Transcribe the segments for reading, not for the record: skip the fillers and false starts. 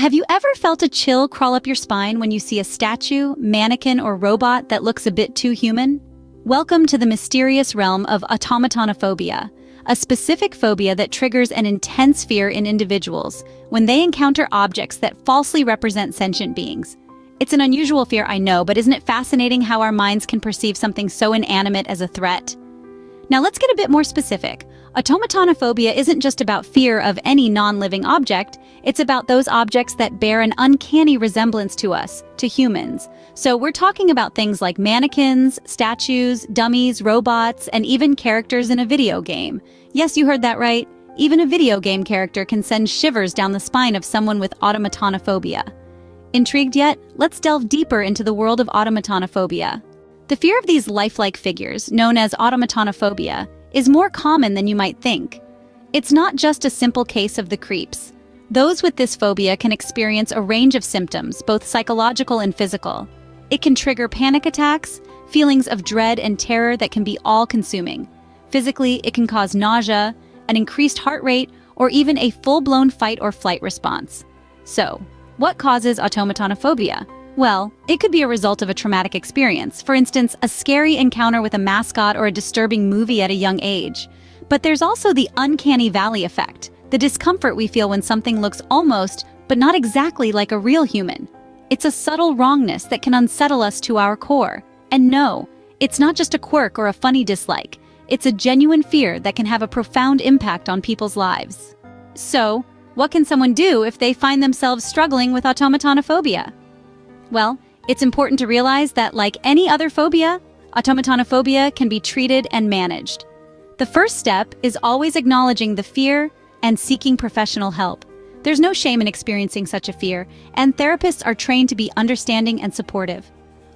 Have you ever felt a chill crawl up your spine when you see a statue, mannequin, or robot that looks a bit too human? Welcome to the mysterious realm of automatonophobia, a specific phobia that triggers an intense fear in individuals when they encounter objects that falsely represent sentient beings. It's an unusual fear, I know, but isn't it fascinating how our minds can perceive something so inanimate as a threat? Now let's get a bit more specific. Automatonophobia isn't just about fear of any non-living object, it's about those objects that bear an uncanny resemblance to us, to humans. So we're talking about things like mannequins, statues, dummies, robots, and even characters in a video game. Yes, you heard that right. Even a video game character can send shivers down the spine of someone with automatonophobia. Intrigued yet? Let's delve deeper into the world of automatonophobia. The fear of these lifelike figures, known as automatonophobia, is more common than you might think. It's not just a simple case of the creeps. Those with this phobia can experience a range of symptoms, both psychological and physical. It can trigger panic attacks, feelings of dread and terror that can be all-consuming. Physically, it can cause nausea, an increased heart rate, or even a full-blown fight or flight response. So, what causes automatonophobia? Well, it could be a result of a traumatic experience, for instance, a scary encounter with a mascot or a disturbing movie at a young age. But there's also the uncanny valley effect, the discomfort we feel when something looks almost, but not exactly like a real human. It's a subtle wrongness that can unsettle us to our core. And no, it's not just a quirk or a funny dislike. It's a genuine fear that can have a profound impact on people's lives. So, what can someone do if they find themselves struggling with automatonophobia? Well, it's important to realize that, like any other phobia, automatonophobia can be treated and managed. The first step is always acknowledging the fear and seeking professional help. There's no shame in experiencing such a fear, and therapists are trained to be understanding and supportive.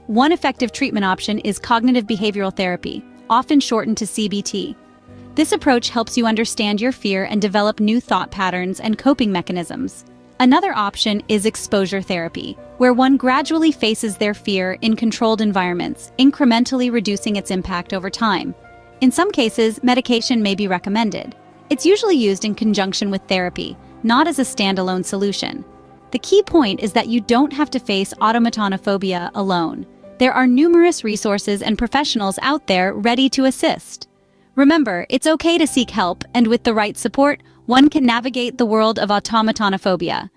One effective treatment option is cognitive behavioral therapy, often shortened to CBT. This approach helps you understand your fear and develop new thought patterns and coping mechanisms. Another option is exposure therapy, where one gradually faces their fear in controlled environments, incrementally reducing its impact over time. In some cases, medication may be recommended. It's usually used in conjunction with therapy, not as a standalone solution. The key point is that you don't have to face automatonophobia alone. There are numerous resources and professionals out there ready to assist. Remember, it's okay to seek help, and with the right support, one can navigate the world of automatonophobia.